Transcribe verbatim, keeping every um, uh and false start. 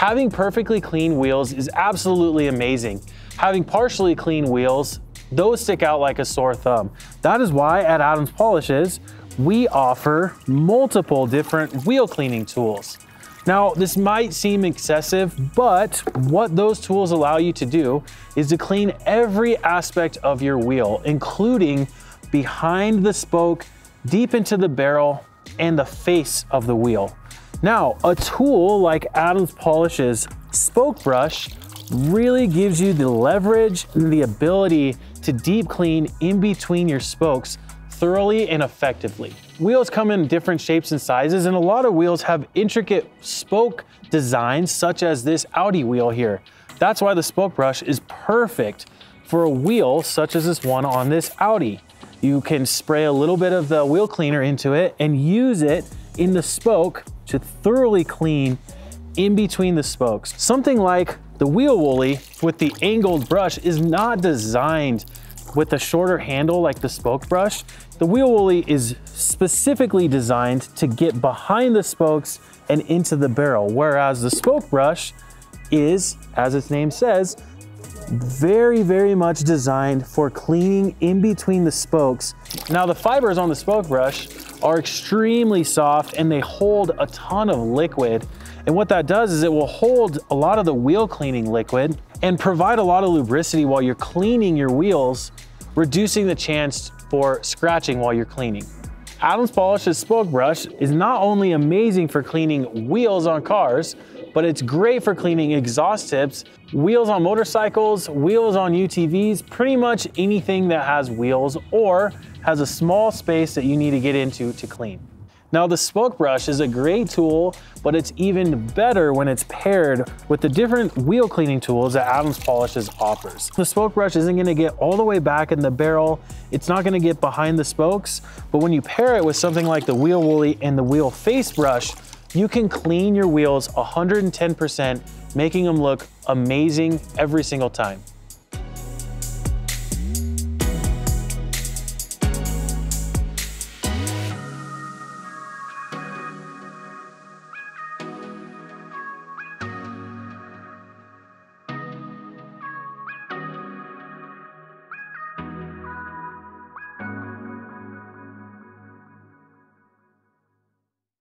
Having perfectly clean wheels is absolutely amazing. Having partially clean wheels, those stick out like a sore thumb. That is why at Adam's Polishes, we offer multiple different wheel cleaning tools. Now, this might seem excessive, but what those tools allow you to do is to clean every aspect of your wheel, including behind the spoke, deep into the barrel, and the face of the wheel. Now, a tool like Adam's Polishes Spoke Brush really gives you the leverage and the ability to deep clean in between your spokes thoroughly and effectively. Wheels come in different shapes and sizes, and a lot of wheels have intricate spoke designs, such as this Audi wheel here. That's why the spoke brush is perfect for a wheel such as this one on this Audi. You can spray a little bit of the wheel cleaner into it and use it in the spoke to thoroughly clean in between the spokes. Something like the Wheel Woolly with the angled brush is not designed with a shorter handle like the spoke brush. The Wheel Woolly is specifically designed to get behind the spokes and into the barrel, whereas the spoke brush is, as its name says, very, very much designed for cleaning in between the spokes. Now, the fibers on the spoke brush are extremely soft and they hold a ton of liquid. And what that does is it will hold a lot of the wheel cleaning liquid and provide a lot of lubricity while you're cleaning your wheels, reducing the chance for scratching while you're cleaning. Adam's Polishes Spoke Brush is not only amazing for cleaning wheels on cars, but it's great for cleaning exhaust tips, wheels on motorcycles, wheels on U T Vs, pretty much anything that has wheels or has a small space that you need to get into to clean. Now, the spoke brush is a great tool, but it's even better when it's paired with the different wheel cleaning tools that Adam's Polishes offers. The spoke brush isn't gonna get all the way back in the barrel. It's not gonna get behind the spokes, but when you pair it with something like the Wheel Woolly and the wheel face brush, you can clean your wheels one hundred ten percent, making them look amazing every single time.